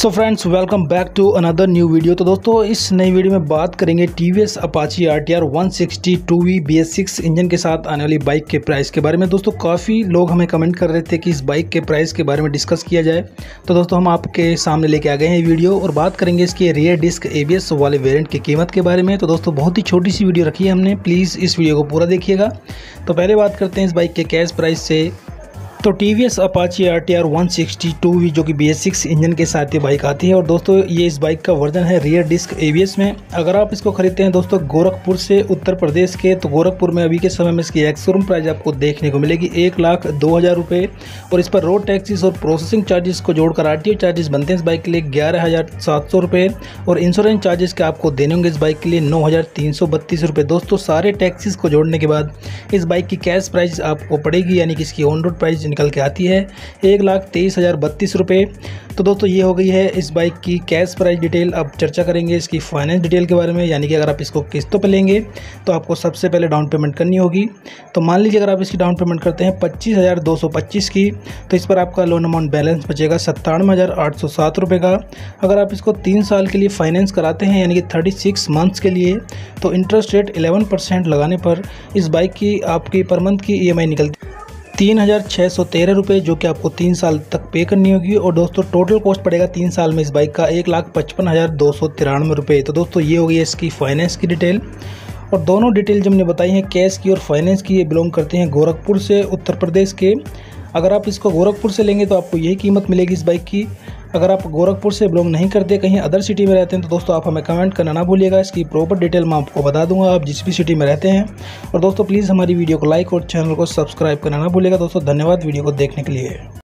So friends welcome back to another new video. तो दोस्तों इस नई वीडियो में बात करेंगे TVS Apache RTR 160 2V BS 6 engine के साथ आने वाली बाइक के प्राइस के बारे में। दोस्तों काफ़ी लोग हमें कमेंट कर रहे थे कि इस बाइक के प्राइस के बारे में डिस्कस किया जाए, तो दोस्तों हम आपके सामने लेके आ गए हैं वीडियो और बात करेंगे इसके रियर डिस्क ABS वाले वेरियंट की कीमत के बारे में। तो दोस्तों बहुत ही छोटी सी वीडियो रखी है हमने, प्लीज़ इस वीडियो को पूरा देखिएगा। तो पहले बात करते हैं इस बाइक के कैश प्राइस से। तो TVS Apache RTR 160 2V जो कि BS 6 इंजन के साथ ये बाइक आती है और दोस्तों ये इस बाइक का वर्जन है रियर डिस्क ABS में। अगर आप इसको खरीदते हैं दोस्तों गोरखपुर से उत्तर प्रदेश के, तो गोरखपुर में अभी के समय में इसकी एक्स-शोरूम प्राइस आपको देखने को मिलेगी 1,02,000 रुपये और इस पर रोड टैक्सीज और प्रोसेसिंग चार्जेस को जोड़कर RTO चार्जेस बनते हैं इस बाइक के लिए 11,700 रुपये और इंश्योरेंस चार्जेस के आपको देने होंगे इस बाइक के लिए 9,332 रुपये। दोस्तों सारे टैक्सीज को जोड़ने के बाद इस बाइक की कैश प्राइस आपको पड़ेगी, यानी कि इसकी ऑन रोड प्राइस निकल के आती है 1,23,032 रुपये। तो दोस्तों ये हो गई है इस बाइक की कैश प्राइस डिटेल। अब चर्चा करेंगे इसकी फाइनेंस डिटेल के बारे में, यानी कि अगर आप इसको किस्तों पर लेंगे तो आपको सबसे पहले डाउन पेमेंट करनी होगी। तो मान लीजिए अगर आप इसकी डाउन पेमेंट करते हैं 25,225 की, तो इस पर आपका लोन अमाउंट बैलेंस बचेगा 97,807 रुपये का। अगर आप इसको 3 साल के लिए फाइनेंस कराते हैं, यानी कि 36 मंथ्स के लिए, तो इंटरेस्ट रेट 11% लगाने पर इस बाइक की आपकी पर मंथ की EMI निकलती 3,613 रुपये, जो कि आपको 3 साल तक पे करनी होगी। और दोस्तों टोटल कॉस्ट पड़ेगा 3 साल में इस बाइक का 1,55,293 रुपये। तो दोस्तों ये हो गई है इसकी फाइनेंस की डिटेल और दोनों डिटेल जो हमने बताई हैं कैश की और फाइनेंस की, ये बिलोंग करते हैं गोरखपुर से उत्तर प्रदेश के। अगर आप इसको गोरखपुर से लेंगे तो आपको यही कीमत मिलेगी इस बाइक की। अगर आप गोरखपुर से बिलोंग नहीं करते, कहीं अदर सिटी में रहते हैं, तो दोस्तों आप हमें कमेंट करना ना भूलिएगा, इसकी प्रॉपर डिटेल मैं आपको बता दूंगा आप जिस भी सिटी में रहते हैं। और दोस्तों प्लीज़ हमारी वीडियो को लाइक और चैनल को सब्सक्राइब करना ना भूलिएगा। दोस्तों धन्यवाद वीडियो को देखने के लिए।